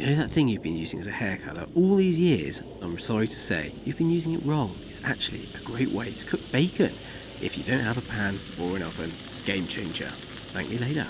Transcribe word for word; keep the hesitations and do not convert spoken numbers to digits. You know that thing you've been using as a hair colour all these years? I'm sorry to say, you've been using it wrong. It's actually a great way to cook bacon if you don't have a pan or an oven. Game changer. Thank me later.